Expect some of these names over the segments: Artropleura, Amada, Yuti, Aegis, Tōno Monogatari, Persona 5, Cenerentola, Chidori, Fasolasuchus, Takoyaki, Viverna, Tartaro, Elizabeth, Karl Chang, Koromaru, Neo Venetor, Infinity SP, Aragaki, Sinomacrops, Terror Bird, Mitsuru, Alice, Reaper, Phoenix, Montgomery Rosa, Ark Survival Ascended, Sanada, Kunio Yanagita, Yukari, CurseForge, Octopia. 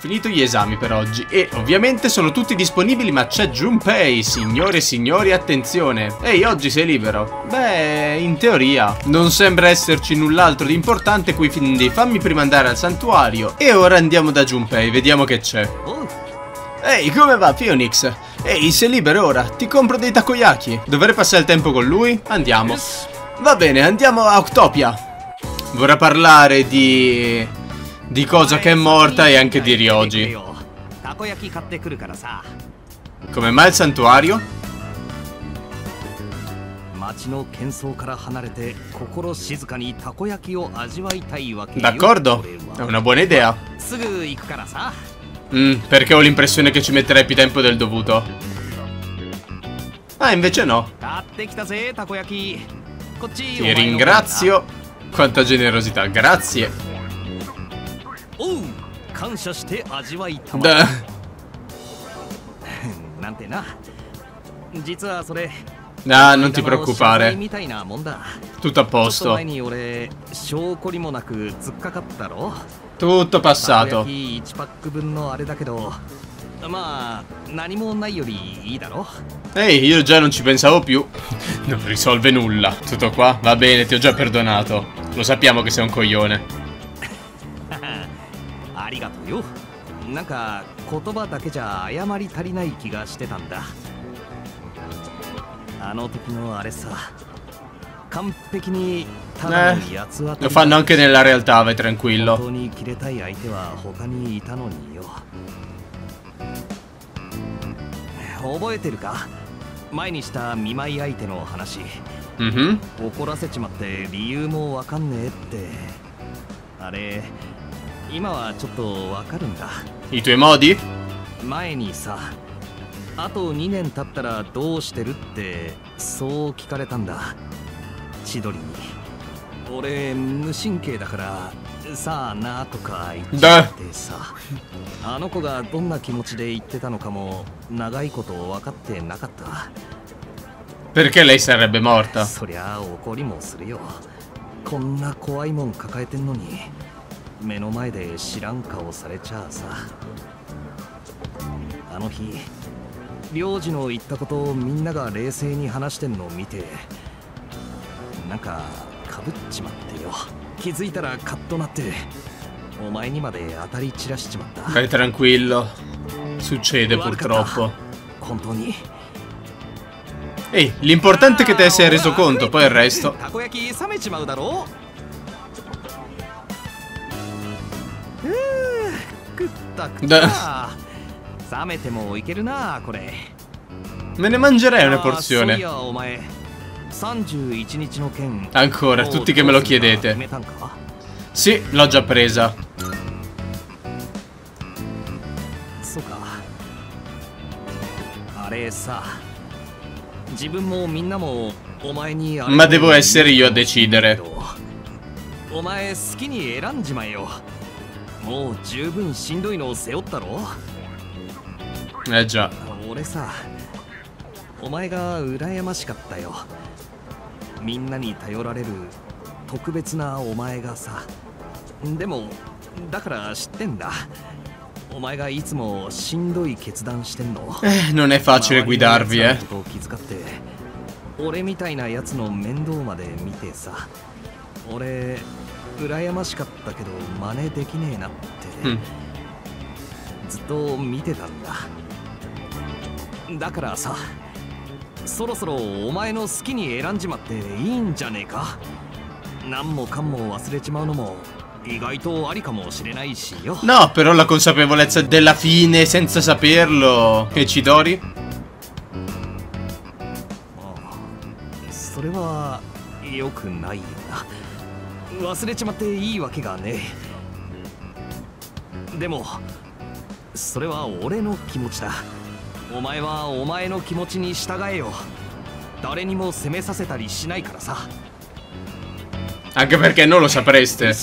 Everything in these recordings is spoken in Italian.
finito gli esami per oggi e ovviamente sono tutti disponibili, ma c'è Junpei, signore e signori, attenzione. Ehi, oggi sei libero? Beh, in teoria. Non sembra esserci null'altro di importante, quindi fammi prima andare al santuario e ora andiamo da Junpei, vediamo che c'è. Ehi, come va Phoenix? Ehi, sei libero ora? Ti compro dei takoyaki. Dovrei passare il tempo con lui? Andiamo. Va bene, andiamo a Octopia. Vorrà parlare di cosa che è morta e anche di Ryoji. Come mai il santuario? D'accordo, è una buona idea. Perché ho l'impressione che ci metterai più tempo del dovuto. Ah, invece no. Ti ringrazio. Quanta generosità, grazie. Ah, non ti preoccupare. Tutto a posto. Tutto passato. Ehi, io già non ci pensavo più. Non risolve nulla. Tutto qua? Va bene, ti ho già perdonato. Lo sappiamo che sei un coglione. Lo fanno anche nella realtà, vai tranquillo. I tuoi modi? Perché lei sarebbe morta? Stai tranquillo. Succede purtroppo. Ehi, l'importante è che te ne sei reso conto, poi il resto. Me ne mangerei una porzione. Ancora, tutti che me lo chiedete. Sì, l'ho già presa. Ma devo essere io a decidere. Eh già. Non è facile guidarvi, eh. No, però la consapevolezza della fine senza saperlo. E Chidori? Anche perché non lo sapreste.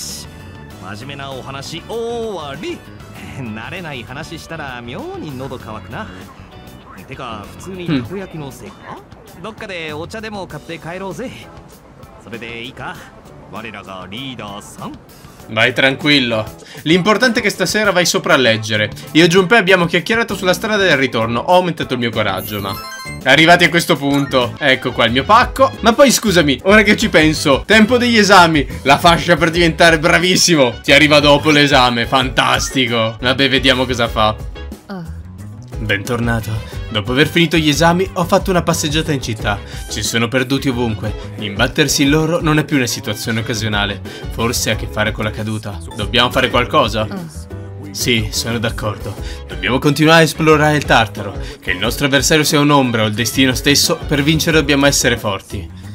Vai tranquillo. L'importante è che stasera vai sopra a leggere. Io e Junpei abbiamo chiacchierato sulla strada del ritorno. Ho aumentato il mio coraggio, ma... Arrivati a questo punto, ecco qua il mio pacco. Ma poi scusami, ora che ci penso, tempo degli esami, la fascia per diventare bravissimo ti arriva dopo l'esame, fantastico. Vabbè, vediamo cosa fa. Bentornato. Dopo aver finito gli esami ho fatto una passeggiata in città. Ci sono perduti ovunque. Imbattersi in loro non è più una situazione occasionale. Forse ha a che fare con la caduta. Dobbiamo fare qualcosa? Sì, sono d'accordo. Dobbiamo continuare a esplorare il Tartaro. Che il nostro avversario sia un'ombra o il destino stesso, per vincere dobbiamo essere forti.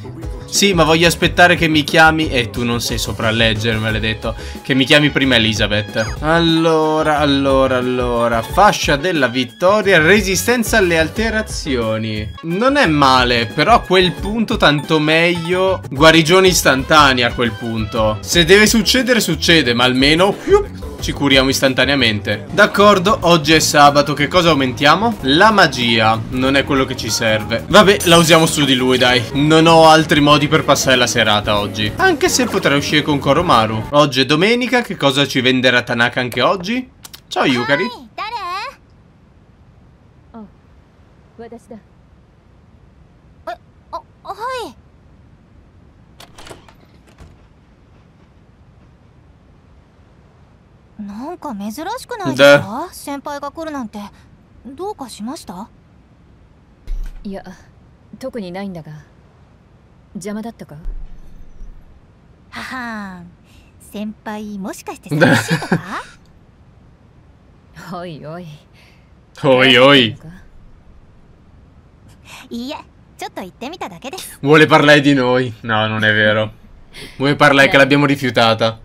Sì, ma voglio aspettare che mi chiami... tu non sei sopra a leggere, maledetto. Che mi chiami prima Elizabeth. Allora... Fascia della vittoria, resistenza alle alterazioni. Non è male, però a quel punto tanto meglio... Guarigione istantanea a quel punto. Se deve succedere, succede, ma almeno... ci curiamo istantaneamente. D'accordo, oggi è sabato, che cosa aumentiamo? La magia, non è quello che ci serve. Vabbè, la usiamo su di lui, dai. Non ho altri modi per passare la serata oggi. Anche se potrei uscire con Koromaru. Oggi è domenica, che cosa ci venderà Tanaka anche oggi? Ciao Yukari. Vuole parlare di noi? No, non è vero. Vuole parlare che l'abbiamo rifiutata.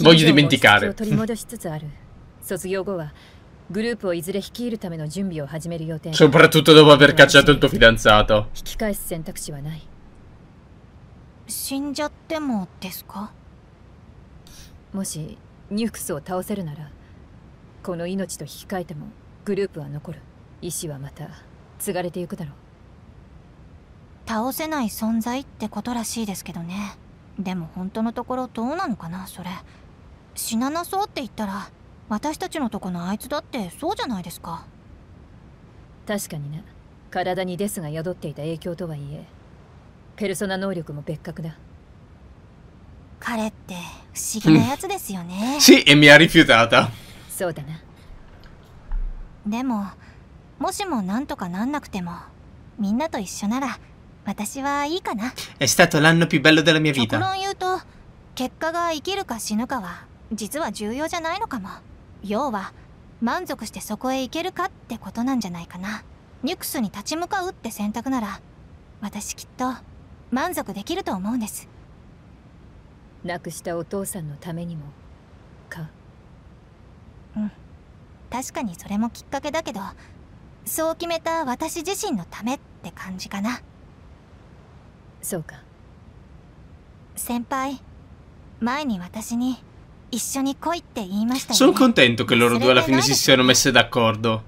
Ovvio. Voglio dimenticare. Soprattutto dopo aver cacciato il tuo fidanzato. Sì, e mi ha rifiutata. È stato l'anno più bello della mia vita. Sono contento che loro due alla fine si siano messe d'accordo.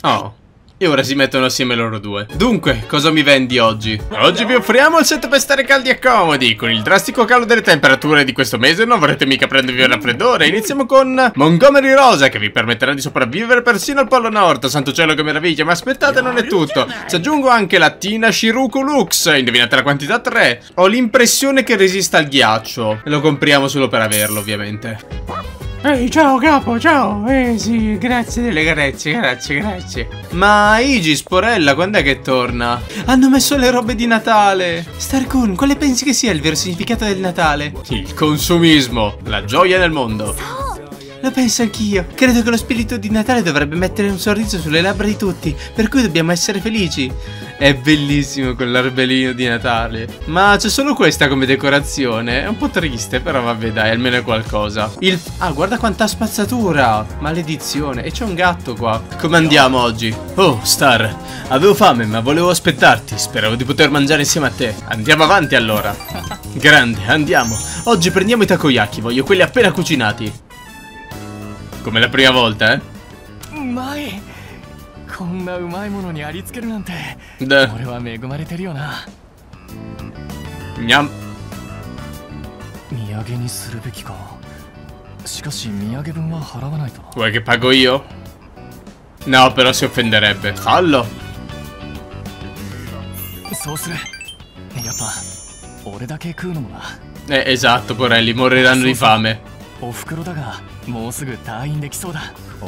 Oh, e ora si mettono assieme loro due. Dunque, cosa mi vendi oggi? Oggi vi offriamo il set per stare caldi e comodi. Con il drastico calo delle temperature di questo mese non vorrete mica prendervi un raffreddore. Iniziamo con Montgomery Rosa, che vi permetterà di sopravvivere persino al Polo Nord. Santo cielo, che meraviglia. Ma aspettate, non è tutto. Ci aggiungo anche la Tina Shiruku Lux. Indovinate la quantità? 3. Ho l'impressione che resista al ghiaccio. Lo compriamo solo per averlo, ovviamente. Ehi, ciao capo, ciao. Sì, grazie delle carezze, grazie. Ma Aegis, porella, quando è che torna? Hanno messo le robe di Natale. Starcoon, quale pensi che sia il vero significato del Natale? Il consumismo, la gioia nel mondo. Lo penso anch'io. Credo che lo spirito di Natale dovrebbe mettere un sorriso sulle labbra di tutti, per cui dobbiamo essere felici. È bellissimo quell'arbellino di Natale. Ma c'è solo questa come decorazione. È un po' triste, però vabbè dai, almeno è qualcosa. Ah, guarda quanta spazzatura. Maledizione. E c'è un gatto qua. Come andiamo oggi? Oh, Star, avevo fame ma volevo aspettarti. Speravo di poter mangiare insieme a te. Andiamo avanti allora. Grande, andiamo. Oggi prendiamo i takoyaki. Voglio quelli appena cucinati. Come la prima volta, eh? Gnam. Vuoi che pago io? No, però si offenderebbe. Fallo. Esatto, porelli, moriranno di fame.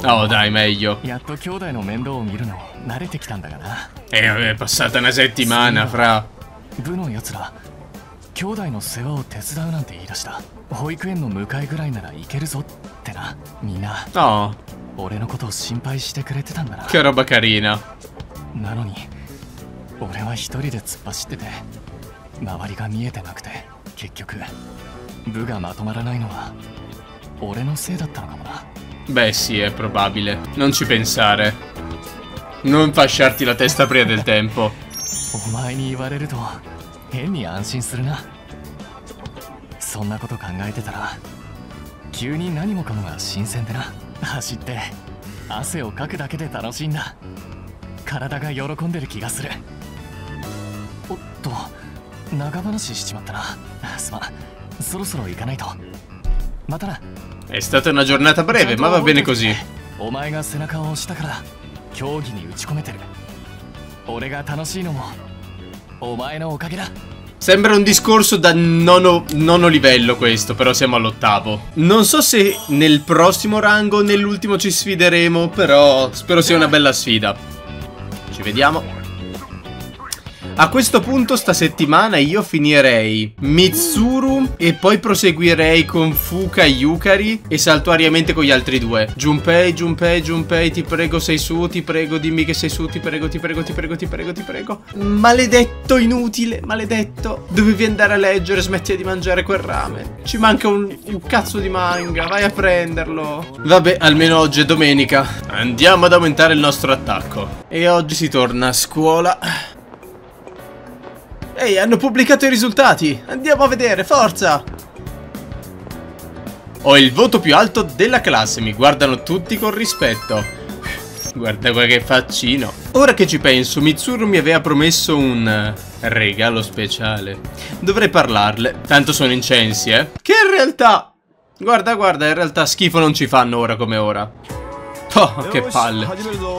Oh dai, meglio. È passata una settimana, fra. No. Che roba carina. Beh sì, è probabile. Non ci pensare. Non fasciarti la testa prima del tempo. È stata una giornata breve, ma va bene così. Sembra un discorso da nono livello questo, però siamo all'8º. Non so se nel prossimo rango o nell'ultimo ci sfideremo, però spero sia una bella sfida. Ci vediamo. A questo punto sta settimana io finirei Mitsuru e poi proseguirei con Fuka e Yukari e saltuariamente con gli altri due. Junpei, ti prego sei su, ti prego dimmi che sei su, ti prego. Maledetto inutile, maledetto. Dovevi andare a leggere, smetti di mangiare quel rame. Ci manca un cazzo di manga, vai a prenderlo. Vabbè, almeno oggi è domenica. Andiamo ad aumentare il nostro attacco. E oggi si torna a scuola. Ehi, hanno pubblicato i risultati! Andiamo a vedere, forza! Ho il voto più alto della classe, mi guardano tutti con rispetto. Guarda che faccino. Ora che ci penso, Mitsuru mi aveva promesso un regalo speciale. Dovrei parlarle, tanto sono incensi, eh? Che in realtà... Guarda, in realtà schifo non ci fanno ora come ora. Oh, che palle.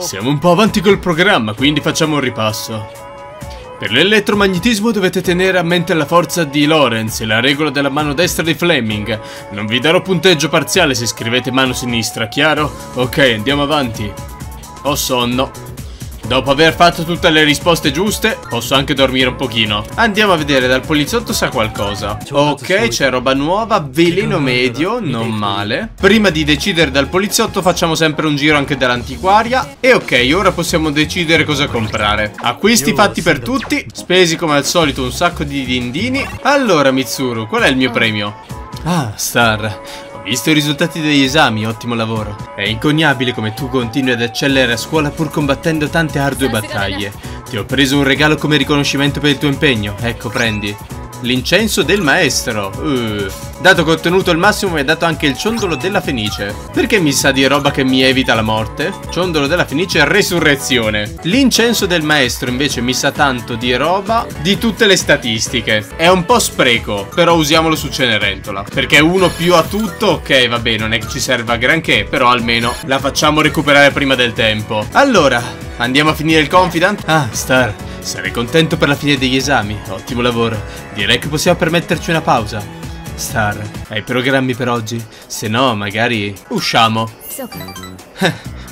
Siamo un po' avanti col programma, quindi facciamo un ripasso. Per l'elettromagnetismo dovete tenere a mente la forza di Lorentz e la regola della mano destra di Fleming. Non vi darò punteggio parziale se scrivete mano sinistra, chiaro? Ok, andiamo avanti. Ho sonno. Dopo aver fatto tutte le risposte giuste, posso anche dormire un pochino. Andiamo a vedere, dal poliziotto sa qualcosa. Ok, c'è roba nuova, veleno medio, non male. Prima di decidere dal poliziotto facciamo sempre un giro anche dall'antiquaria. E ok, ora possiamo decidere cosa comprare. Acquisti fatti per tutti, spesi come al solito un sacco di dindini. Allora Mitsuru, qual è il mio premio? Ah, Star... Visto i risultati degli esami, ottimo lavoro. È incognabile come tu continui ad eccellere a scuola pur combattendo tante ardue battaglie. Ti ho preso un regalo come riconoscimento per il tuo impegno. Ecco, prendi. L'incenso del maestro. Dato che ho ottenuto il massimo mi è dato anche il ciondolo della fenice. Perché mi sa di roba che mi evita la morte? Ciondolo della fenice e resurrezione. L'incenso del maestro invece mi sa tanto di roba di tutte le statistiche. È un po' spreco, però usiamolo su Cenerentola. Perché uno più a tutto, ok vabbè, non è che ci serva granché, però almeno la facciamo recuperare prima del tempo. Allora, andiamo a finire il confidant? Ah, Star, sarei contento per la fine degli esami. Ottimo lavoro. Direi che possiamo permetterci una pausa. Star, hai programmi per oggi? Se no, magari usciamo.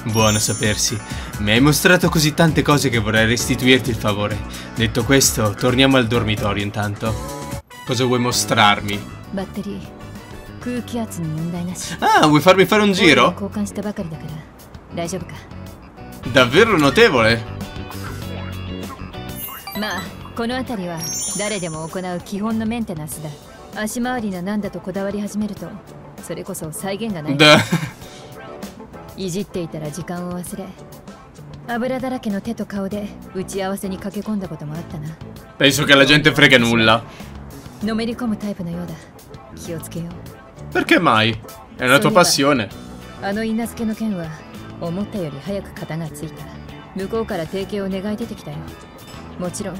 Buono sapersi. Mi hai mostrato così tante cose che vorrei restituirti il favore. Detto questo, torniamo al dormitorio intanto. Cosa vuoi mostrarmi? Ah, vuoi farmi fare un giro? Davvero notevole. まあこの辺りは誰でも行う基本のメンテナンスだ。足回りのなんだとこだわり始めるとそれこそ再現がない。いじっていたら時間を忘れ、油だらけの手と顔で打ち合わせに駆け込んだこともあったな。Penso che la gente frega nulla. No me ricomo type no yoda. Kiyotsukeyo. Perché mai? È una tua passione. Ano Inasuke no ken wa omotta yori hayaku kata ga tsuita. Mukou kara teikei o negai dete kita yo. Mochiron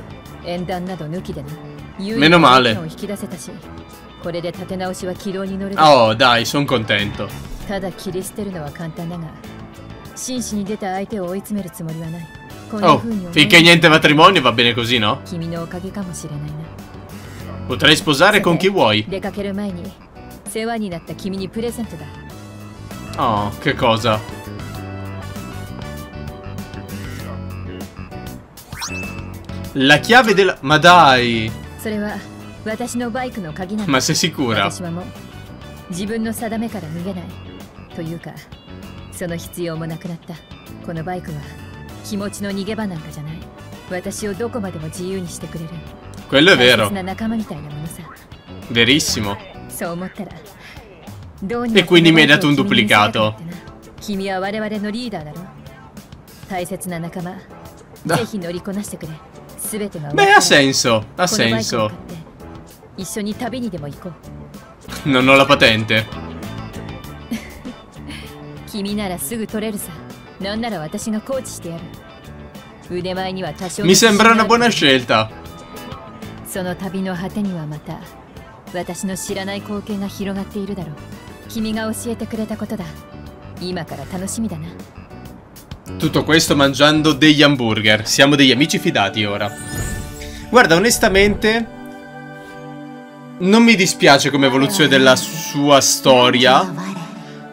endan nado nuki de na. Meno male. Kore de tatenaoshi wa kidou ni noru. Oh, dai, son contento. Tada kirishiteru no wa kantan da ga. Oh, finché niente matrimonio va bene così, no? Potrei sposare con chi vuoi. Oh, che cosa? La chiave della... Ma dai! Ma sei sicura? Quello è vero. Verissimo. E quindi mi hai dato un duplicato. Beh, ha senso. Ha senso. Non ho la patente. Mi sembra una buona scelta. Tutto questo mangiando degli hamburger. Siamo degli amici fidati ora. Guarda, onestamente non mi dispiace come evoluzione della sua storia.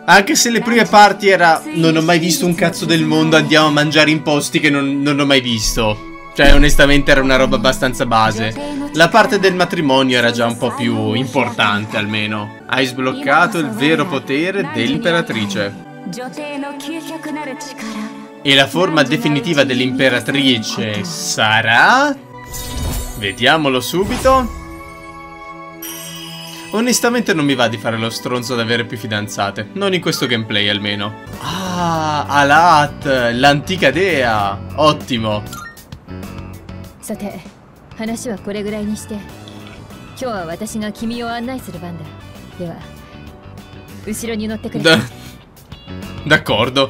Anche se le prime parti era non ho mai visto un cazzo del mondo, andiamo a mangiare in posti che non ho mai visto. Cioè onestamente era una roba abbastanza base. La parte del matrimonio era già un po' più importante almeno. Hai sbloccato il vero potere dell'imperatrice. E la forma definitiva dell'imperatrice sarà? Vediamolo subito. Onestamente non mi va di fare lo stronzo ad avere più fidanzate. Non in questo gameplay almeno. Ah, Alat, l'antica dea. Ottimo. D'accordo.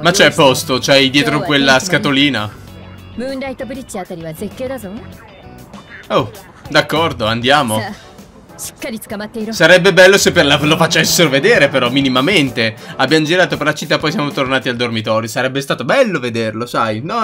Ma c'è posto, c'hai dietro quella scatolina. Oh, d'accordo, andiamo. Sarebbe bello se lo facessero vedere però, minimamente. Abbiamo girato per la città, poi siamo tornati al dormitorio. Sarebbe stato bello vederlo, sai. No.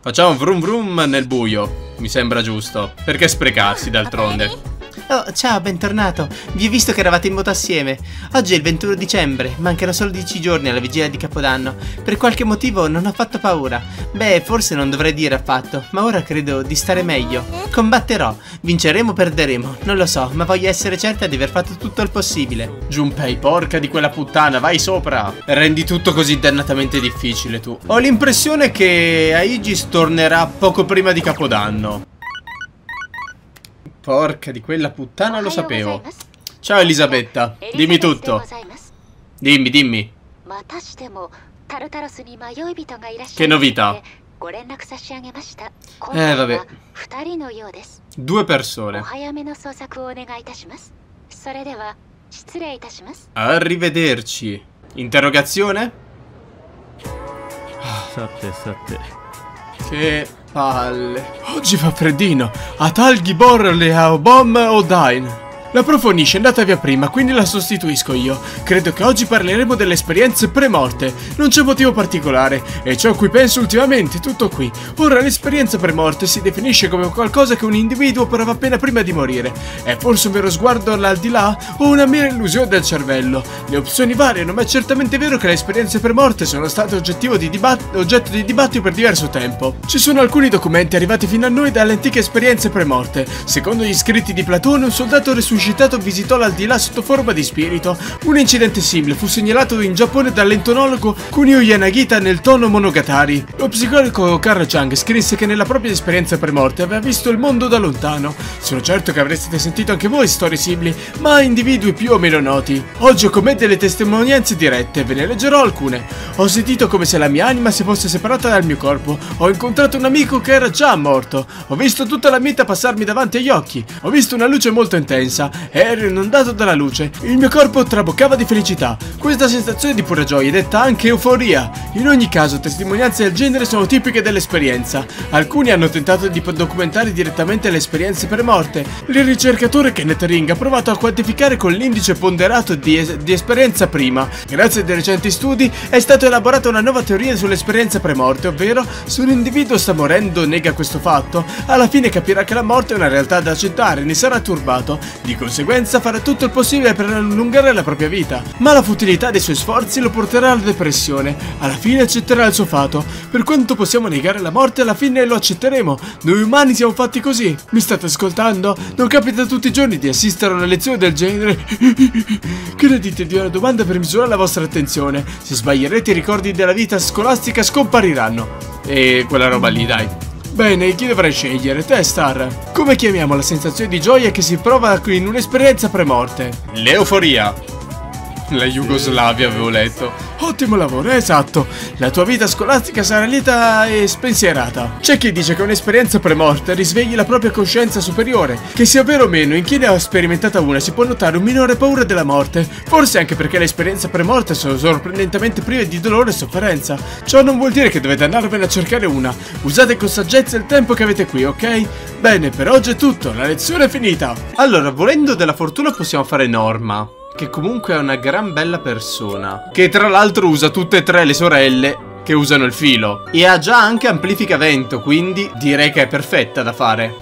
Facciamo vroom vroom nel buio. Mi sembra giusto. Perché sprecarsi, d'altronde. Oh, ciao, bentornato. Vi ho visto che eravate in moto assieme. Oggi è il 21 dicembre, mancano solo 10 giorni alla vigilia di Capodanno. Per qualche motivo non ho fatto paura. Beh, forse non dovrei dire affatto, ma ora credo di stare meglio. Combatterò, vinceremo o perderemo, non lo so, ma voglio essere certa di aver fatto tutto il possibile. Junpei, porca di quella puttana, vai sopra. Rendi tutto così dannatamente difficile tu. Ho l'impressione che Aegis tornerà poco prima di Capodanno. Porca di quella puttana, lo sapevo. Ciao Elisabetta, dimmi tutto. Dimmi. Che novità? Vabbè. 2 persone. Arrivederci. Interrogazione? Che palle. Oggi fa freddino. A Talgibor le Aobom o Dine. La profonisce è andata via prima, quindi la sostituisco io. Credo che oggi parleremo delle esperienze premorte. Non c'è motivo particolare, è ciò a cui penso ultimamente, tutto qui. Ora l'esperienza premorte si definisce come qualcosa che un individuo prova appena prima di morire. È forse un vero sguardo all'aldilà o una mera illusione del cervello? Le opzioni variano, ma è certamente vero che le esperienze premorte sono state oggetto di dibattito per diverso tempo. Ci sono alcuni documenti arrivati fino a noi dalle antiche esperienze premorte. Secondo gli scritti di Platone, un soldato resuscitato risuscitato visitò l'aldilà sotto forma di spirito. Un incidente simile fu segnalato in Giappone dall'entonologo Kunio Yanagita nel Tōno Monogatari. Lo psicologo Karl Chang scrisse che nella propria esperienza premorte aveva visto il mondo da lontano. Sono certo che avreste sentito anche voi storie simili, ma a individui più o meno noti. Oggi ho con me delle testimonianze dirette, ve ne leggerò alcune. Ho sentito come se la mia anima si fosse separata dal mio corpo. Ho incontrato un amico che era già morto. Ho visto tutta la vita passarmi davanti agli occhi. Ho visto una luce molto intensa. Ero inondato dalla luce. Il mio corpo traboccava di felicità. Questa sensazione di pura gioia è detta anche euforia. In ogni caso, testimonianze del genere sono tipiche dell'esperienza. Alcuni hanno tentato di documentare direttamente le esperienze per morte. Il ricercatore Kenneth Ring ha provato a quantificare con l'indice ponderato di esperienza prima. Grazie ai recenti studi è stata elaborata una nuova teoria sull'esperienza premorte, ovvero se un individuo sta morendo nega questo fatto, alla fine capirà che la morte è una realtà da accettare e ne sarà turbato. Di conseguenza farà tutto il possibile per allungare la propria vita, ma la futilità dei suoi sforzi lo porterà alla depressione. Alla fine accetterà il suo fato. Per quanto possiamo negare la morte, alla fine lo accetteremo. Noi umani siamo fatti così. Mi state ascoltando? Non capita tutti i giorni di assistere a una lezione del genere. Credetevi, una domanda per misurare la vostra attenzione. Se sbaglierete, i ricordi della vita scolastica scompariranno. E quella roba lì, dai. Bene, chi dovrai scegliere? Te, Star. Come chiamiamo la sensazione di gioia che si prova in un'esperienza premorte? L'euforia. La Jugoslavia, avevo letto. Ottimo lavoro, esatto. La tua vita scolastica sarà lieta e spensierata. C'è chi dice che un'esperienza premorte risvegli la propria coscienza superiore. Che sia vero o meno, in chi ne ha sperimentata una si può notare un minore paura della morte. Forse anche perché le esperienze premorte sono sorprendentemente prive di dolore e sofferenza. Ciò non vuol dire che dovete andarvene a cercare una. Usate con saggezza il tempo che avete qui, ok? Bene, per oggi è tutto, la lezione è finita. Allora, volendo della fortuna possiamo fare Norma, che comunque è una gran bella persona, che tra l'altro usa tutte e tre le sorelle che usano il filo, e ha già anche amplificavento, quindi direi che è perfetta da fare.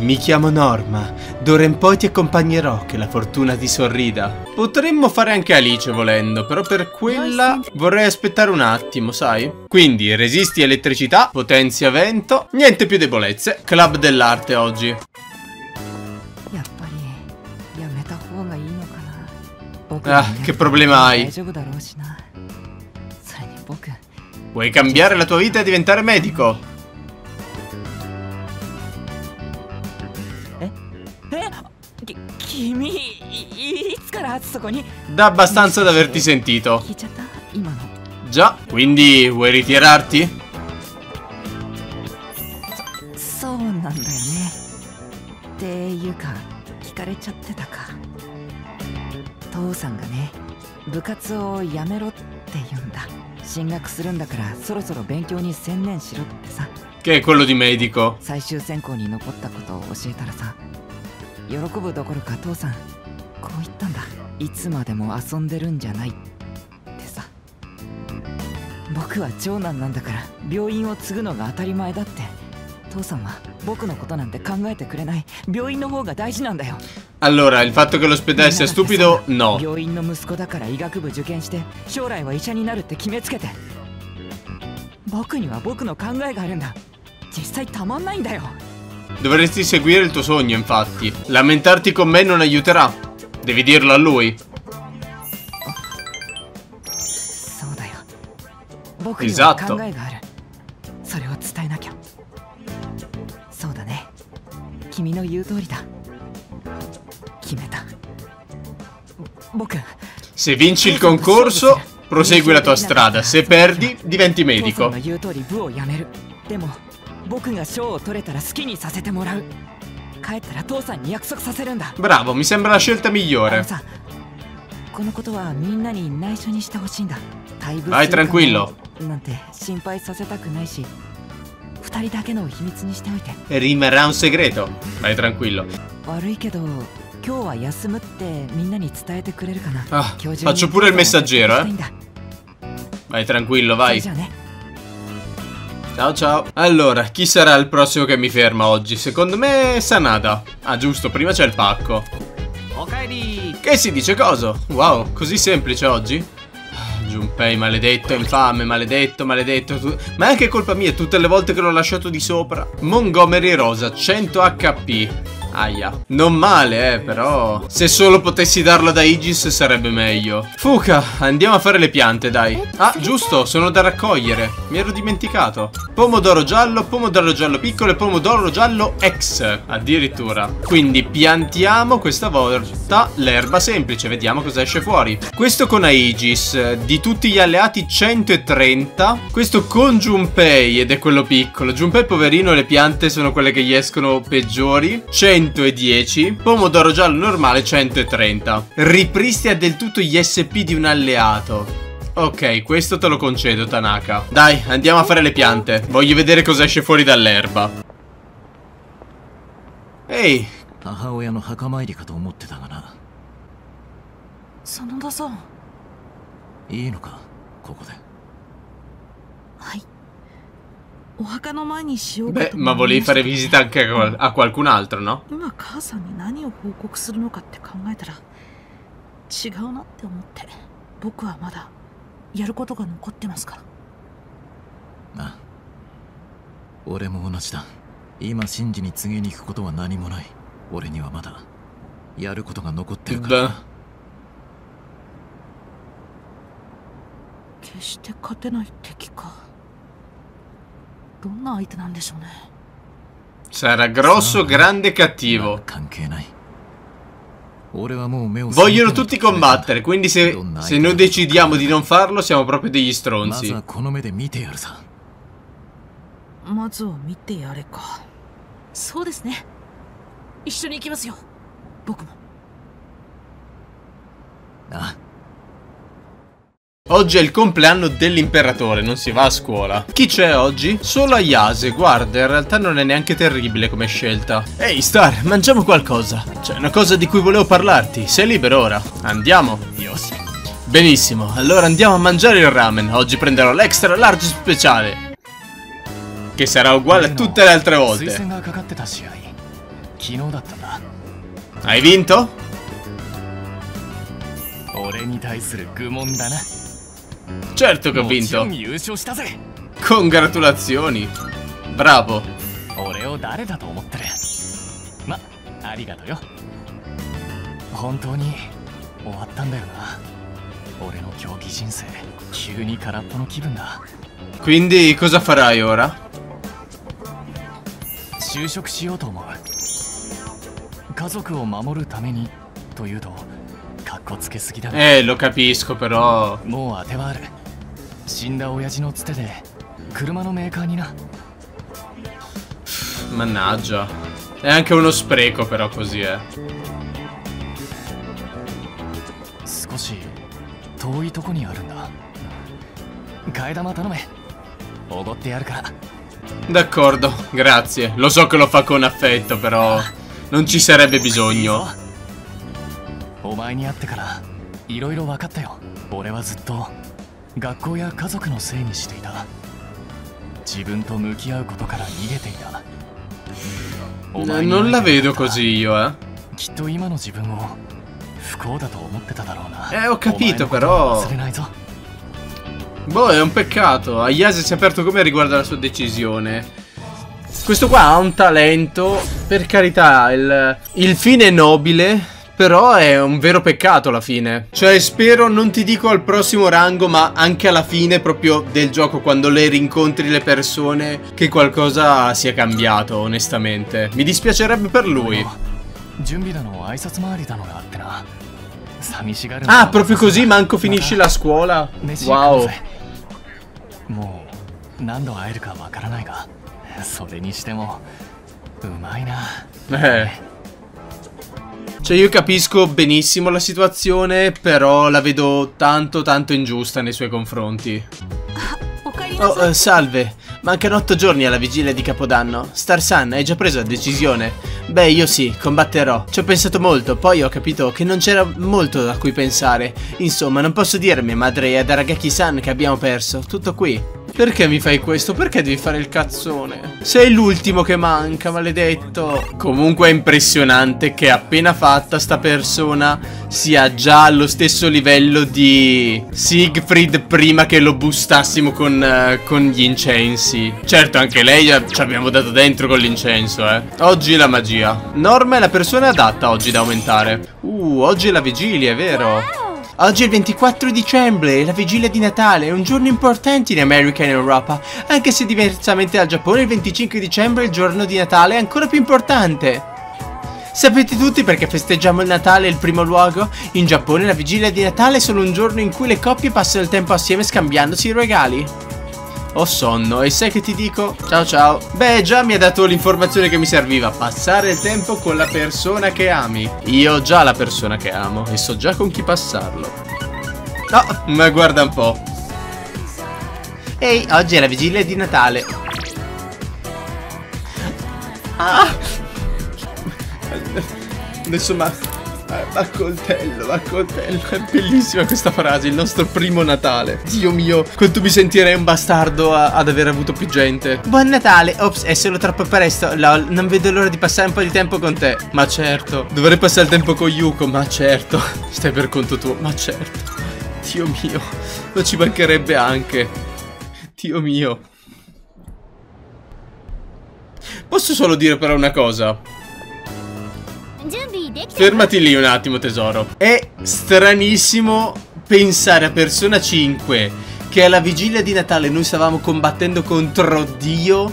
Mi chiamo Norma, d'ora in poi ti accompagnerò, che la fortuna ti sorrida. Potremmo fare anche Alice volendo, però per quella vorrei aspettare un attimo, sai? Quindi resisti elettricità, potenzia vento, niente più debolezze. Club dell'arte oggi. Ah, che problema hai? Vuoi cambiare la tua vita e diventare medico? Da abbastanza ad averti sentito. Già, quindi vuoi ritirarti? Che è quello di medico. Allora, il fatto che l'ospedale sia stupido, no. Dovresti seguire il tuo sogno, infatti. Lamentarti con me non aiuterà. Devi dirlo a lui. Esatto. Se vinci il concorso, prosegui la tua strada. Se perdi, diventi medico. Bravo, mi sembra la scelta migliore. Vai tranquillo. Rimarrà un segreto. Vai tranquillo. Ah, faccio pure il messaggero, eh. Vai tranquillo, vai. Ciao ciao. Allora, chi sarà il prossimo che mi ferma oggi? Secondo me Sanada. Ah giusto, prima c'è il pacco. Che si dice coso? Wow, così semplice oggi? Junpei, maledetto, infame, maledetto, maledetto. Ma è anche colpa mia tutte le volte che l'ho lasciato di sopra. Montgomery Rosa, 100 HP. Aia. Non male, però. Se solo potessi darlo ad Aegis sarebbe meglio. Fuka, andiamo a fare le piante, dai. Ah, giusto, sono da raccogliere. Mi ero dimenticato. Pomodoro giallo piccolo e pomodoro giallo ex. Addirittura. Quindi piantiamo questa volta l'erba semplice. Vediamo cosa esce fuori. Questo con Aegis. Di tutti gli alleati 130. Questo con Junpei ed è quello piccolo. Junpei poverino, le piante sono quelle che gli escono peggiori. 110. Pomodoro giallo normale 130. Ripristina del tutto gli SP di un alleato. Ok, questo te lo concedo, Tanaka. Dai, andiamo a fare le piante. Voglio vedere cosa esce fuori dall'erba. Ehi. Beh, ma volevi fare visita anche a qualcun altro, no? Sarà grosso, grande e cattivo. Vogliono tutti combattere, quindi se noi decidiamo di non farlo siamo proprio degli stronzi. Oggi è il compleanno dell'imperatore, non si va a scuola. Chi c'è oggi? Solo Ayase, guarda, in realtà non è neanche terribile come scelta. Ehi Star, mangiamo qualcosa. C'è una cosa di cui volevo parlarti, sei libero ora? Andiamo? Io sì. Benissimo, allora andiamo a mangiare il ramen. Oggi prenderò l'extra large speciale, che sarà uguale a tutte le altre volte. Hai vinto? Certo che ho vinto. Congratulazioni. Bravo. Quindi cosa farai ora? Lo capisco però. Mannaggia. È anche uno spreco però così, eh. D'accordo, grazie. Lo so che lo fa con affetto però non ci sarebbe bisogno. Non la vedo così io, eh. Ho capito però. Boh, è un peccato. Ayase si è aperto come riguarda la sua decisione. Questo qua ha un talento, per carità, il fine è nobile. Però è un vero peccato alla fine. Cioè spero, non ti dico al prossimo rango, ma anche alla fine proprio del gioco, quando le rincontri le persone, che qualcosa sia cambiato, onestamente. Mi dispiacerebbe per lui. Ah, proprio così manco finisci la scuola. Wow. Cioè io capisco benissimo la situazione, però la vedo tanto ingiusta nei suoi confronti. Oh, salve. Mancano 8 giorni alla vigilia di Capodanno. Star-san, hai già preso la decisione? Beh, io sì, combatterò. Ci ho pensato molto, poi ho capito che non c'era molto a cui pensare. Insomma, non posso dire a mia madre e ad Aragaki-san che abbiamo perso. Tutto qui. Perché mi fai questo? Perché devi fare il cazzone? Sei l'ultimo che manca, maledetto. Comunque è impressionante che appena fatta sta persona sia già allo stesso livello di Siegfried prima che lo bustassimo con gli incensi. Certo, anche lei ci abbiamo dato dentro con l'incenso, eh. Oggi la magia. Norma è la persona adatta oggi da aumentare. Oggi è la vigilia, è vero? Oggi è il 24 dicembre, è la vigilia di Natale, è un giorno importante in America e in Europa. Anche se diversamente dal Giappone, il 25 dicembre, il giorno di Natale, è ancora più importante. Sapete tutti perché festeggiamo il Natale in primo luogo? In Giappone la vigilia di Natale è solo un giorno in cui le coppie passano il tempo assieme scambiandosi i regali. Ho sonno e sai che ti dico? Ciao ciao. Beh, già mi ha dato l'informazione che mi serviva. Passare il tempo con la persona che ami. Io ho già la persona che amo e so già con chi passarlo. Ah, ma guarda un po'. Ehi, oggi è la vigilia di Natale. Ah! Adesso a coltello, a coltello. È bellissima questa frase, il nostro primo Natale. Dio mio, quanto mi sentirei un bastardo ad aver avuto più gente. Buon Natale. Ops, è solo troppo presto. Lol, non vedo l'ora di passare un po' di tempo con te. Ma certo. Dovrei passare il tempo con Yuko. Ma certo. Stai per conto tuo. Ma certo. Dio mio. Non ci mancherebbe anche. Dio mio. Posso solo dire però una cosa? Fermati lì un attimo, tesoro. È stranissimo pensare a Persona 5 che alla vigilia di Natale noi stavamo combattendo contro Dio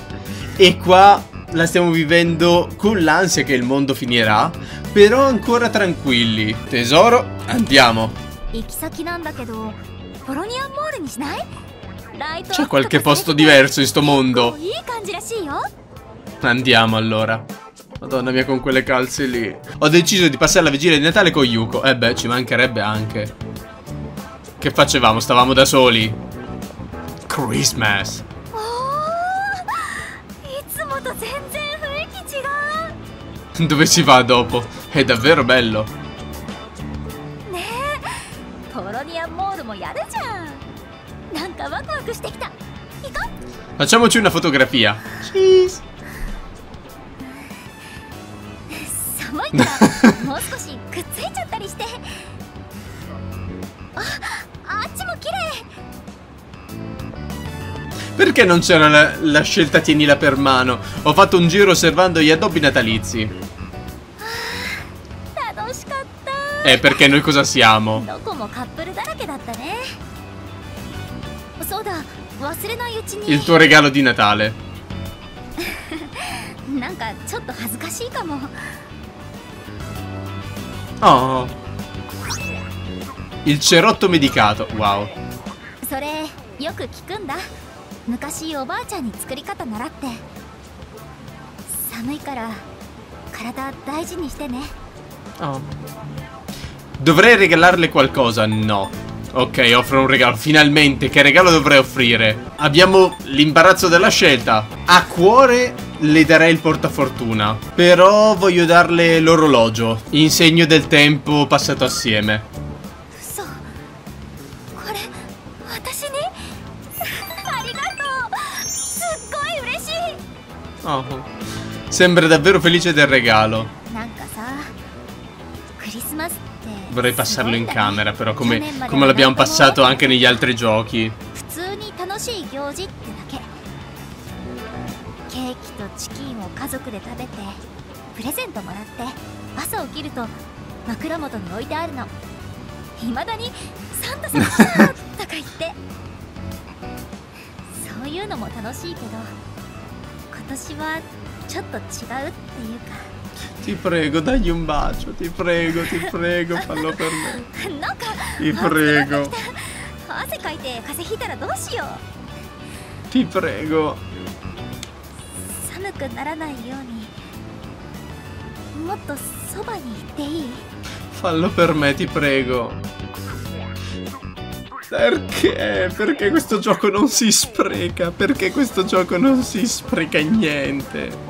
e qua la stiamo vivendo con l'ansia che il mondo finirà, però ancora tranquilli. Tesoro, andiamo. C'è qualche posto diverso in sto mondo. Andiamo allora. Madonna mia, con quelle calze lì. Ho deciso di passare la vigilia di Natale con Yuko. Eh beh, ci mancherebbe anche. Che facevamo? Stavamo da soli. Christmas. Dove si va dopo? È davvero bello. Facciamoci una fotografia. Cheese. Perché non c'era la scelta tienila per mano? Ho fatto un giro osservando gli addobbi natalizi. Perché noi cosa siamo? Il tuo regalo di Natale. Oh, il cerotto medicato, wow. Oh. Dovrei regalarle qualcosa? No. Ok, offro un regalo, finalmente. Che regalo dovrei offrire? Abbiamo l'imbarazzo della scelta. A cuore le darei il portafortuna, però voglio darle l'orologio in segno del tempo passato assieme. Oh, sembra davvero felice del regalo. Vorrei passarlo in camera però, come l'abbiamo passato anche negli altri giochi. Ti prego, dagli un bacio, ti prego, fallo per me. Ti prego. Ti prego. Fallo per me, ti prego. Perché? Perché questo gioco non si spreca? Perché questo gioco non si spreca niente?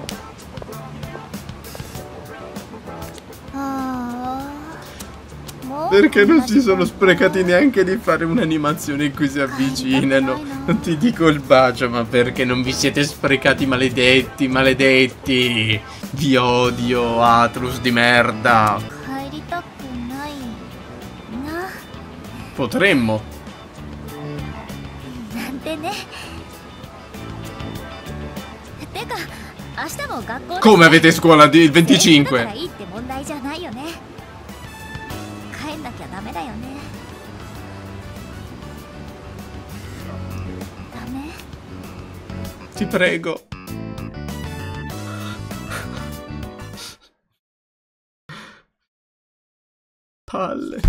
Perché non si sono sprecati neanche di fare un'animazione in cui si avvicinano. Non ti dico il bacio, ma perché non vi siete sprecati, maledetti, maledetti. Vi odio, Atlus di merda. Potremmo. Come avete scuola il 25? Ti prego. Palle.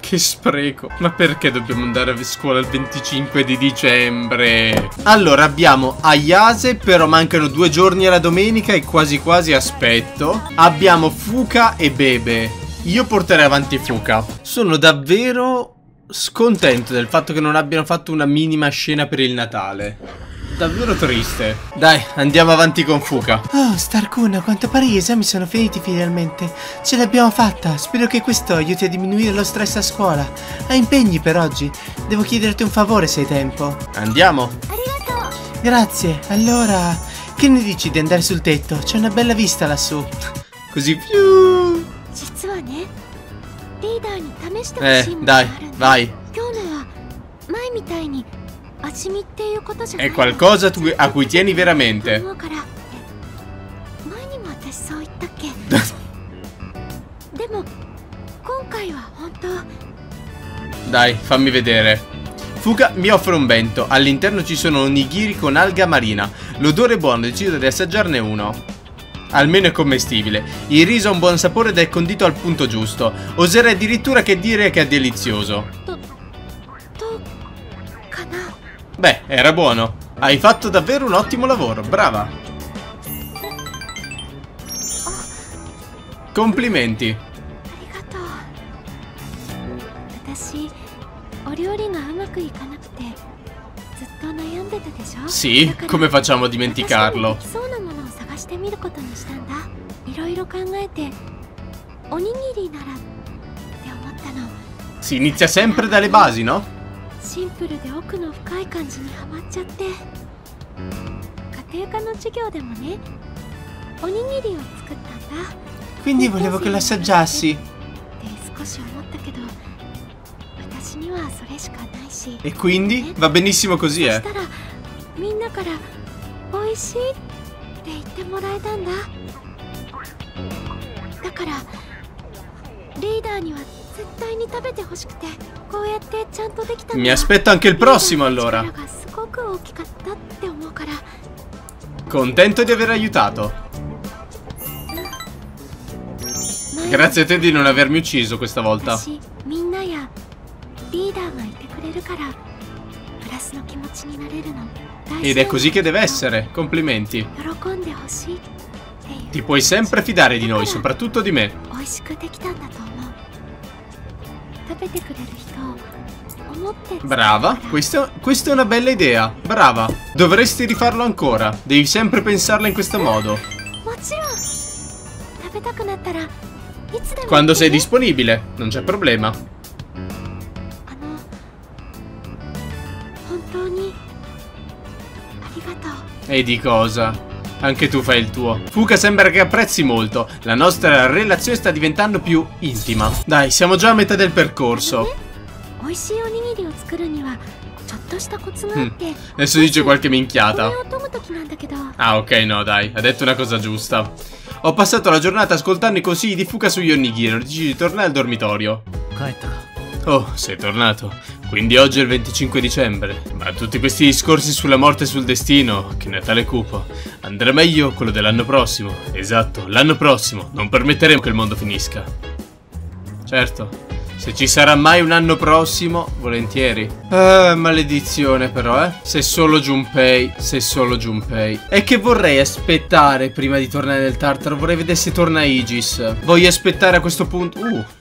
Che spreco. Ma perché dobbiamo andare a scuola il 25 di dicembre? Allora abbiamo Ayase, però mancano 2 giorni alla domenica e quasi quasi aspetto. Abbiamo Fuka e Bebe. Io porterei avanti Fuka. Sono davvero scontento del fatto che non abbiano fatto una minima scena per il Natale. Davvero triste. Dai, andiamo avanti con Fuka. Oh, Starcoon, a quanto pare gli esami sono finiti finalmente. Ce l'abbiamo fatta. Spero che questo aiuti a diminuire lo stress a scuola. Hai impegni per oggi? Devo chiederti un favore se hai tempo. Andiamo. Arrivato. Grazie. Allora, che ne dici di andare sul tetto? C'è una bella vista lassù. Così più. Dai, vai. È qualcosa a cui tieni veramente. Dai, fammi vedere. Fuka mi offre un bento. All'interno ci sono onigiri con alga marina. L'odore è buono, decido di assaggiarne uno. Almeno è commestibile. Il riso ha un buon sapore ed è condito al punto giusto. Oserei addirittura che dire che è delizioso. Beh, era buono. Hai fatto davvero un ottimo lavoro, brava. Complimenti. Sì, come facciamo a dimenticarlo? Si inizia sempre dalle basi, no? Quindi volevo che lo assaggiassi. E quindi? Va benissimo così, eh? Mi aspetto anche il prossimo, allora. Contento di aver aiutato. Grazie a te di non avermi ucciso questa volta. Ed è così che deve essere. Complimenti. Ti puoi sempre fidare di noi, soprattutto di me. Brava, questa è una bella idea. Brava. Dovresti rifarlo ancora. Devi sempre pensarla in questo modo. Quando sei disponibile, non c'è problema. E di cosa? Anche tu fai il tuo. Fuka sembra che apprezzi molto. La nostra relazione sta diventando più intima. Dai, siamo già a metà del percorso. Adesso dice qualche minchiata. Ah, ok, no, dai. Ha detto una cosa giusta. Ho passato la giornata ascoltando i consigli di Fuka sugli onigiri. Ho deciso di tornare al dormitorio. Oh, sei tornato. Quindi oggi è il 25 dicembre. Ma tutti questi discorsi sulla morte e sul destino, che Natale cupo. Andrà meglio quello dell'anno prossimo. Esatto, l'anno prossimo. Non permetteremo che il mondo finisca. Certo. Se ci sarà mai un anno prossimo, volentieri. Maledizione però, Se solo Junpei, se solo Junpei. E che vorrei aspettare prima di tornare nel Tartaro? Vorrei vedere se torna Aegis. Voglio aspettare a questo punto...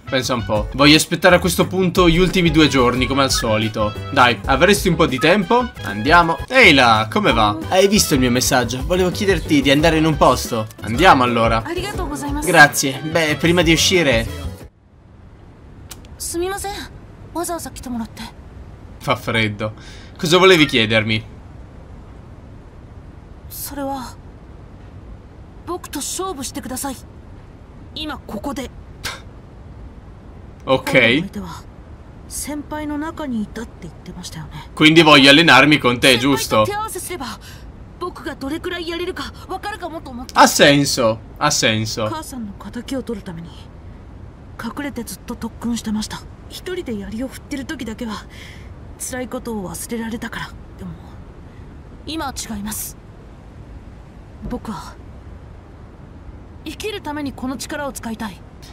pensa un po'. Voglio aspettare a questo punto gli ultimi 2 giorni, come al solito. Dai, avresti un po' di tempo? Andiamo. Ehi là, come va? Hai visto il mio messaggio? Volevo chiederti di andare in un posto. Andiamo allora. Grazie. Beh, prima di uscire... Fa freddo. Cosa volevi chiedermi? Ok. Quindi voglio allenarmi con te, giusto? Ha senso. Ha senso.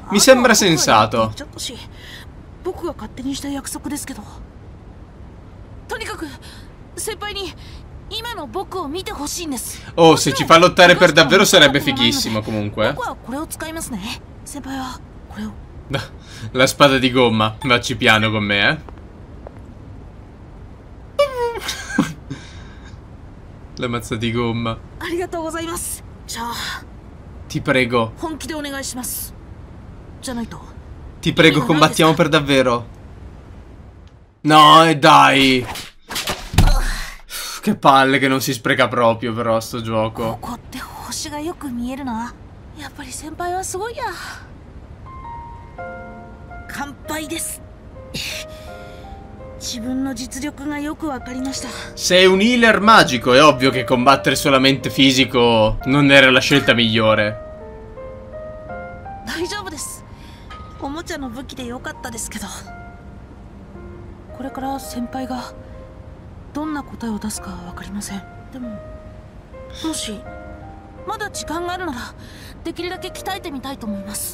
Mi sembra sensato. Oh, se ci fa lottare per davvero sarebbe fighissimo comunque. La spada di gomma. Vacci piano con me, La mazza di gomma. Ti prego. Ti prego, combattiamo per davvero. No, e dai. Che palle che non si spreca proprio però sto gioco. Sei un healer magico. È ovvio che combattere solamente fisico non era la scelta migliore.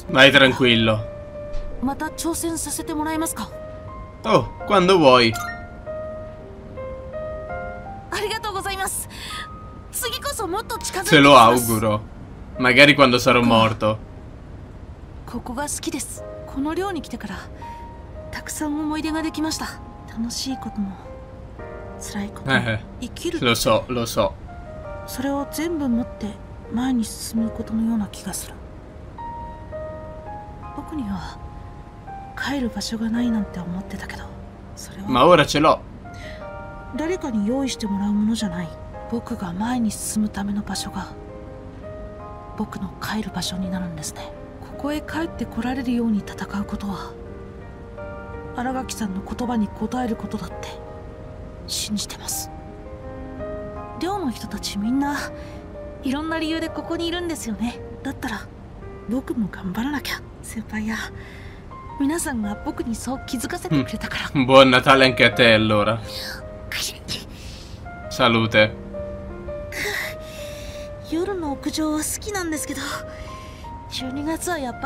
Vai tranquillo. Oh, quando vuoi. Te lo auguro. Magari quando sarò morto. Lo so. Ma ora ce l'ho. Buon Natale anche a te allora. Salute.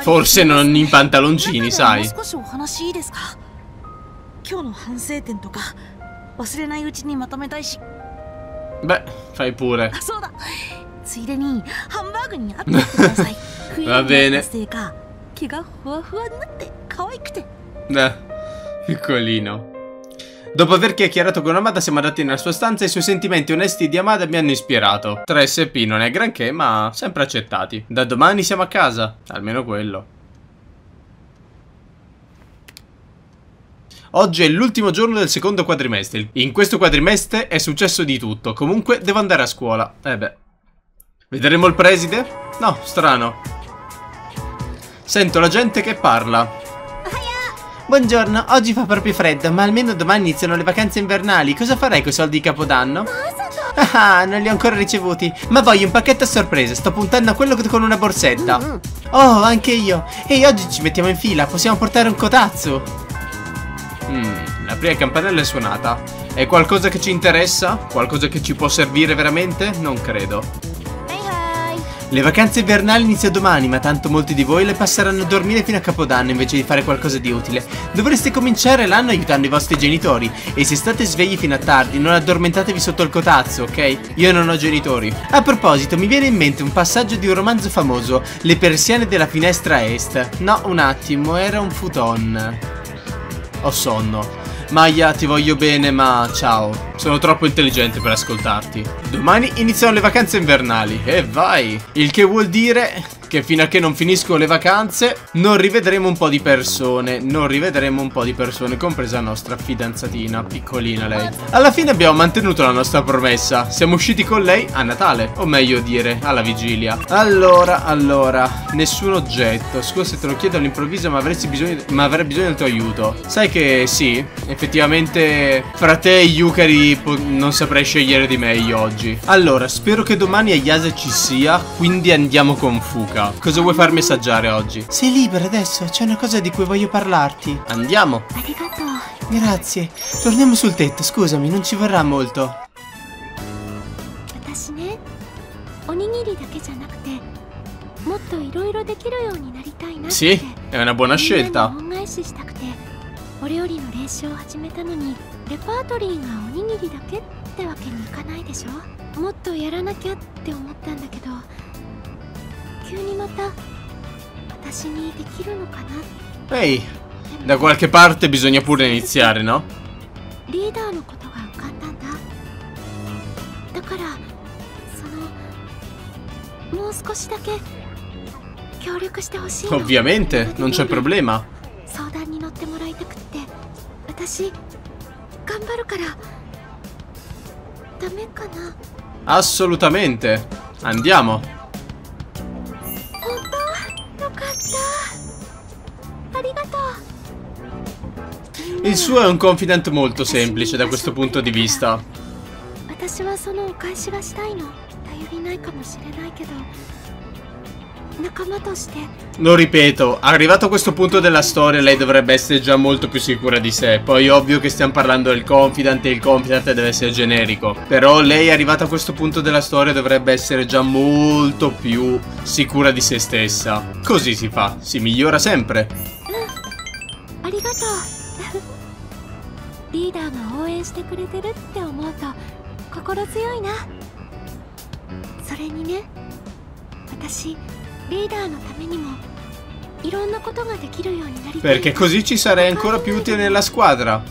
Forse non in pantaloncini, sai. Beh, fai pure. Va bene. Piccolino. Dopo aver chiacchierato con Amada siamo andati nella sua stanza e i suoi sentimenti onesti di Amada mi hanno ispirato. 3 SP non è granché ma sempre accettati. Da domani siamo a casa, almeno quello. Oggi è l'ultimo giorno del secondo quadrimestre. In questo quadrimestre è successo di tutto. Comunque devo andare a scuola. Vedremo il preside? No, strano. Sento la gente che parla. Buongiorno, oggi fa proprio freddo, ma almeno domani iniziano le vacanze invernali. Cosa farai coi soldi di Capodanno? Ah, non li ho ancora ricevuti. Ma voglio un pacchetto a sorpresa, sto puntando a quello con una borsetta. Oh, anche io. E oggi ci mettiamo in fila, possiamo portare un kotatsu. La prima campanella è suonata. È qualcosa che ci interessa? Qualcosa che ci può servire veramente? Non credo. Le vacanze invernali iniziano domani, ma tanto molti di voi le passeranno a dormire fino a Capodanno invece di fare qualcosa di utile. Dovreste cominciare l'anno aiutando i vostri genitori, e se state svegli fino a tardi non addormentatevi sotto il cotazzo, ok? Io non ho genitori. A proposito, mi viene in mente un passaggio di un romanzo famoso, Le persiane della finestra est. No, un attimo, era un futon. Ho sonno. Maya, ti voglio bene, ma ciao. Sono troppo intelligente per ascoltarti. Domani iniziano le vacanze invernali. E vai! Il che vuol dire che fino a che non finiscono le vacanze non rivedremo un po' di persone. Compresa la nostra fidanzatina, piccolina lei. Alla fine abbiamo mantenuto la nostra promessa. Siamo usciti con lei a Natale, o meglio dire, alla vigilia. Allora, nessun oggetto. Scusa se te lo chiedo all'improvviso, ma avrei bisogno del tuo aiuto. Sai che sì, effettivamente fra te e Yukari non saprei scegliere di meglio oggi. Allora, spero che domani Ayase ci sia, quindi andiamo con Fuka. Cosa vuoi farmi assaggiare oggi? Sei libera adesso, c'è una cosa di cui voglio parlarti. Andiamo. Grazie, torniamo sul tetto, scusami, non ci vorrà molto. Sì, è una buona scelta. Ehi, da qualche parte bisogna pure iniziare, no? Ovviamente, non c'è problema. Assolutamente. Andiamo. Il suo è un confident molto semplice da questo punto di vista. Lo ripeto, arrivato a questo punto della storia lei dovrebbe essere già molto più sicura di sé. Poi ovvio che stiamo parlando del confident e il confident deve essere generico. Però lei arrivata a questo punto della storia dovrebbe essere già molto più sicura di se stessa. Così si fa, si migliora sempre. Perché così ci sarei ancora più utile nella squadra.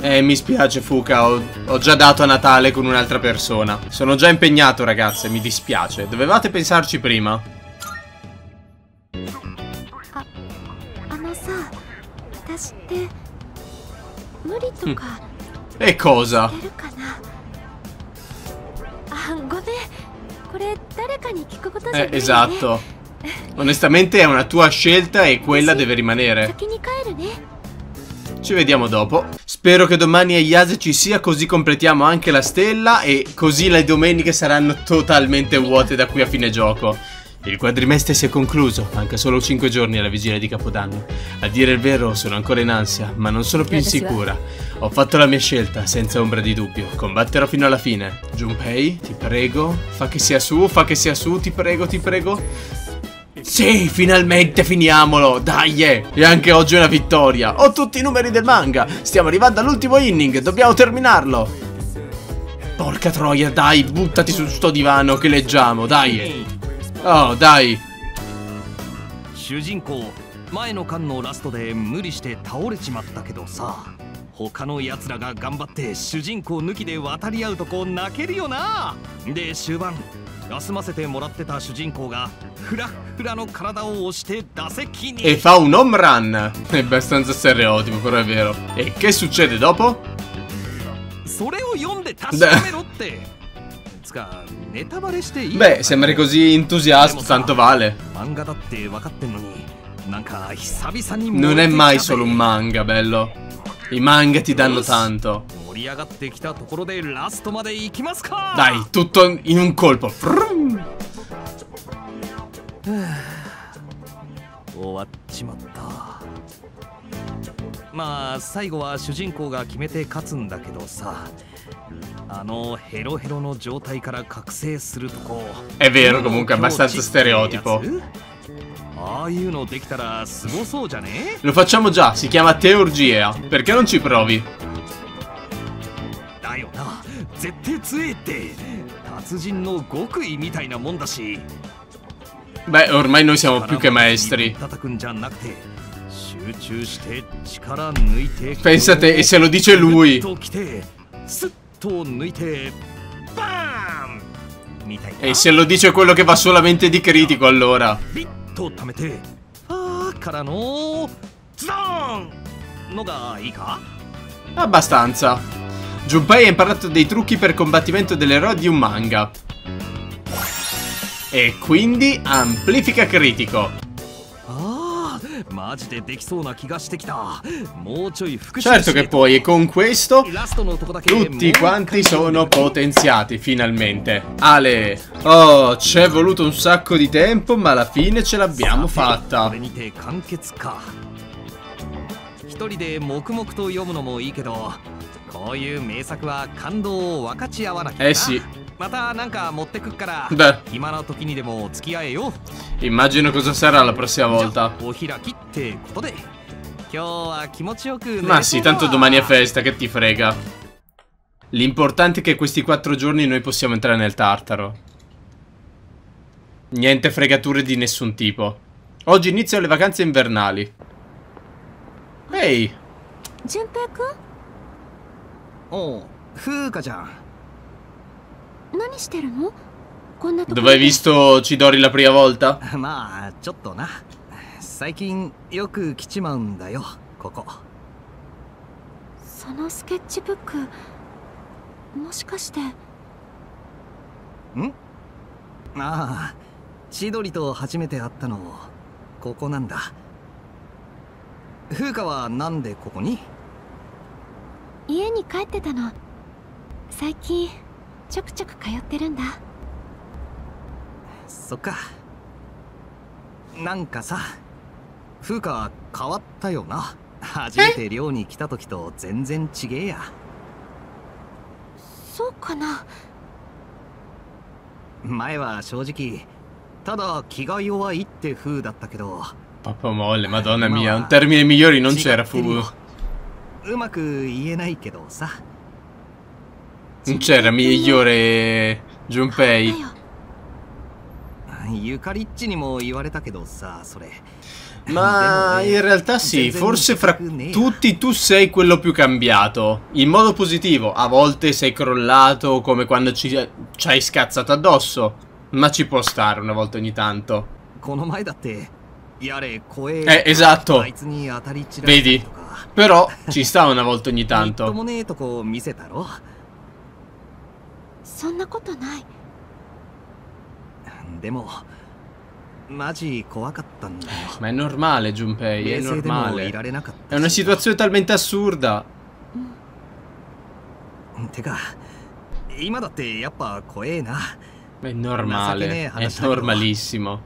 Mi spiace Fuka, ho già dato a Natale con un'altra persona. Sono già impegnato ragazze, mi dispiace. Dovevate pensarci prima. E cosa? Esatto. Onestamente è una tua scelta e quella deve rimanere. Ci vediamo dopo. Spero che domani Ayase ci sia, così completiamo anche la stella e così le domeniche saranno totalmente vuote da qui a fine gioco. Il quadrimestre si è concluso, manca solo 5 giorni alla vigilia di Capodanno. A dire il vero sono ancora in ansia, ma non sono più insicura. Ho fatto la mia scelta, senza ombra di dubbio. Combatterò fino alla fine. Junpei, ti prego, fa che sia su, ti prego. Sì, finalmente finiamolo, dai! E anche oggi è una vittoria. Ho tutti i numeri del manga, stiamo arrivando all'ultimo inning, dobbiamo terminarlo. Porca troia, dai, buttati su sto divano che leggiamo, dai! Oh, dai. E fa un home run. È abbastanza stereotipo, però è vero. E che succede dopo? Beh, sembri così entusiasta, tanto vale. Non è mai solo un manga, bello. I manga ti danno tanto. Dai, tutto in un colpo. Ma, È vero, comunque, abbastanza stereotipo. Lo facciamo già, si chiama Teurgia. Perché non ci provi? Beh, ormai noi siamo più che maestri. Pensate, e se lo dice lui? E se lo dice quello che va solamente di critico, allora? Abbastanza. Junpei ha imparato dei trucchi per combattimento dell'eroe di un manga. E quindi amplifica critico. Certo che poi, e con questo tutti quanti sono potenziati finalmente. Ale, oh, ci è voluto un sacco di tempo, ma alla fine ce l'abbiamo fatta. Eh sì. Beh, immagino cosa sarà la prossima volta. Ma sì, tanto domani è festa, che ti frega. L'importante è che questi 4 giorni noi possiamo entrare nel Tartaro. Niente fregature di nessun tipo. Oggi iniziano le vacanze invernali. Ehi, Junpei-kun? Oh, Fuka-chan. Dove hai visto Chidori la prima volta? Papà molle, madonna mia, un termine migliore non c'era, fu. Non c'era migliore, Junpei. Ma in realtà sì, forse fra tutti tu sei quello più cambiato. In modo positivo, a volte sei crollato come quando ci hai scazzato addosso. Ma ci può stare una volta ogni tanto. Esatto. Vedi? Però ci sta una volta ogni tanto. Ma è normale, Junpei, è normale. È una situazione talmente assurda. È normale, è normalissimo.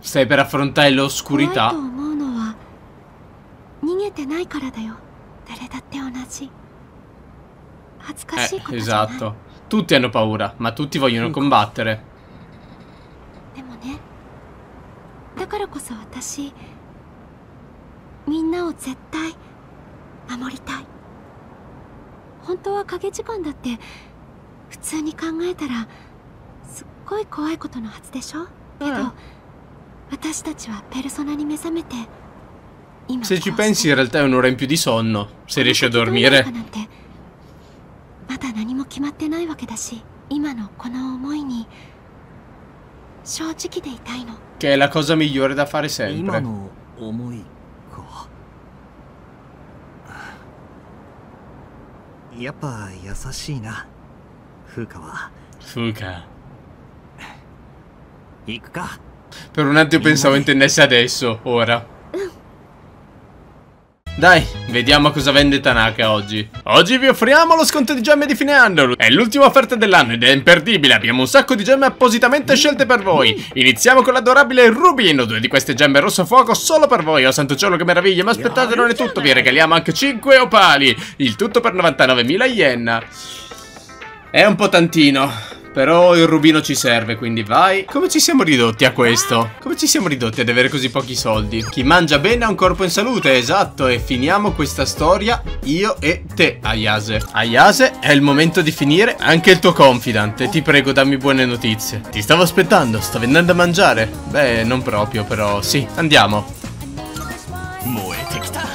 Stai per affrontare l'oscurità. Esatto. Tutti hanno paura, ma tutti vogliono combattere. Se ci pensi, in realtà è un'ora in più di sonno, se riesci a dormire. Che è la cosa migliore da fare sempre. Fuka. Per un attimo pensavo intendesse adesso, ora. Dai, vediamo cosa vende Tanaka oggi. Oggi vi offriamo lo sconto di gemme di fine anno. È l'ultima offerta dell'anno ed è imperdibile. Abbiamo un sacco di gemme appositamente scelte per voi. Iniziamo con l'adorabile Rubino. 2 di queste gemme rosso fuoco solo per voi. Oh santo cielo che meraviglia. Ma aspettate, non è tutto. Vi regaliamo anche 5 opali. Il tutto per 99.000 yen. È un po' tantino, però il rubino ci serve, quindi vai. Come ci siamo ridotti a questo? Come ci siamo ridotti ad avere così pochi soldi? Chi mangia bene ha un corpo in salute, esatto. E finiamo questa storia io e te, Ayase. Ayase, è il momento di finire anche il tuo confidante. Ti prego, dammi buone notizie. Ti stavo aspettando, sto venendo a mangiare. Beh, non proprio, però sì, andiamo.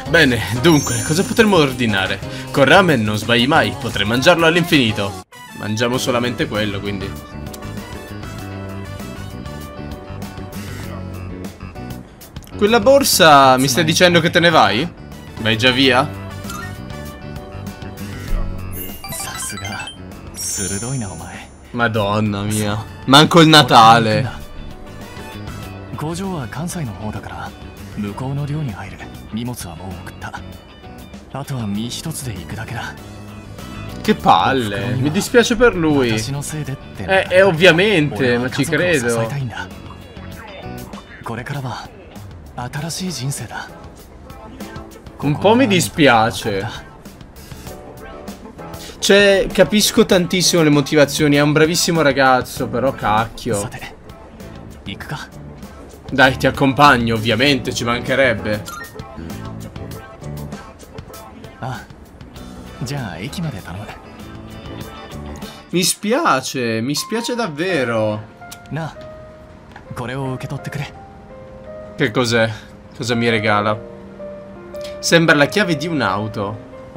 Bene, dunque, cosa potremmo ordinare? Con ramen non sbagli mai, potrei mangiarlo all'infinito. Mangiamo solamente quello, quindi. Quella borsa, mi stai dicendo che te ne vai? Vai già via? Madonna mia. Manco il Natale. Che palle, mi dispiace per lui. È ovviamente, ma ci credo. Un po' mi dispiace. Cioè, capisco tantissimo le motivazioni. È un bravissimo ragazzo, però cacchio. Dai, ti accompagno, ovviamente, ci mancherebbe. Mi spiace davvero. Che cos'è? Cosa mi regala? Sembra la chiave di un'auto.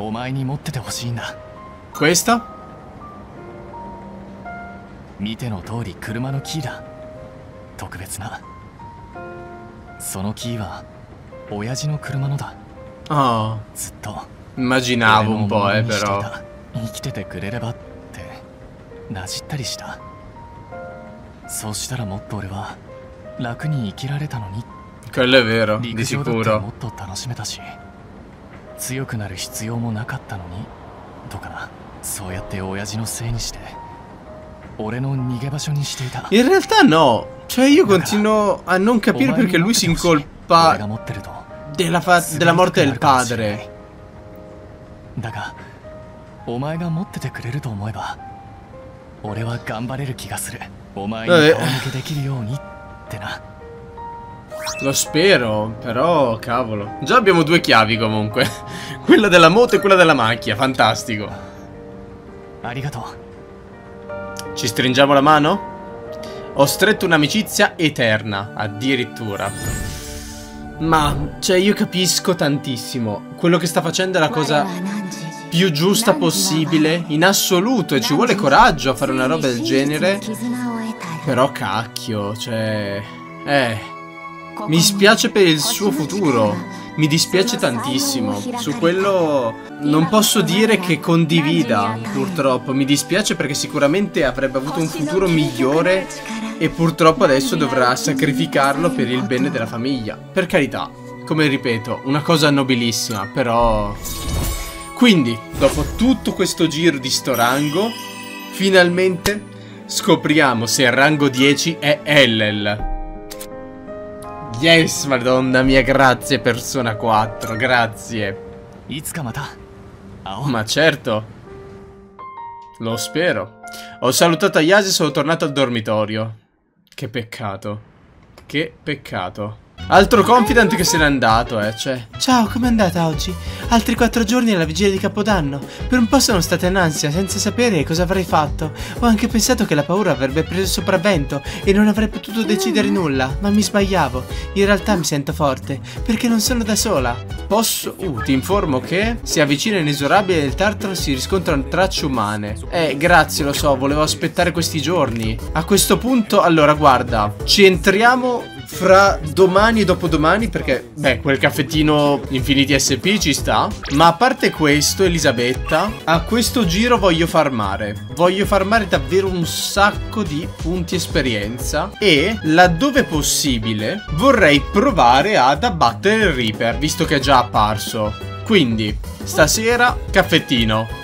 Questa? Oh. Immaginavo un po', però. Quello è vero, di sicuro. In realtà no. Cioè io continuo a non capire perché lui si incolpa della morte del padre. Lo spero, però cavolo. Già abbiamo 2 chiavi comunque. Quella della moto e quella della macchina, fantastico. Ci stringiamo la mano? Ho stretto un'amicizia eterna, addirittura. Ma, cioè, io capisco tantissimo. Quello che sta facendo è la cosa più giusta possibile, in assoluto, e ci vuole coraggio a fare una roba del genere. Però cacchio, cioè... mi dispiace per il suo futuro. Mi dispiace tantissimo. Su quello non posso dire che condivida, purtroppo. Mi dispiace perché sicuramente avrebbe avuto un futuro migliore e purtroppo adesso dovrà sacrificarlo per il bene della famiglia. Per carità, come ripeto, una cosa nobilissima, però... Quindi, dopo tutto questo giro di sto rango, finalmente scopriamo se il rango 10 è LL. Yes, madonna mia, grazie Persona 4, grazie. Ma certo. Lo spero. Ho salutato Ayase e sono tornato al dormitorio. Che peccato. Che peccato. Altro confidante che se n'è andato, cioè. Ciao, com'è andata oggi? Altri 4 giorni alla vigilia di Capodanno. Per un po' sono stata in ansia, senza sapere cosa avrei fatto. Ho anche pensato che la paura avrebbe preso il sopravvento e non avrei potuto decidere nulla, ma mi sbagliavo. In realtà mi sento forte, perché non sono da sola. Posso... ti informo che... Si avvicina inesorabile del Tartaro, si riscontrano tracce umane. Grazie, lo so, volevo aspettare questi giorni. A questo punto, allora, guarda, ci entriamo... Fra domani e dopodomani, perché, beh, quel caffettino Infinity SP ci sta. Ma a parte questo, Elisabetta, a questo giro voglio farmare. Voglio farmare davvero un sacco di punti esperienza. E, laddove possibile, vorrei provare ad abbattere il Reaper, visto che è già apparso. Quindi, stasera caffettino.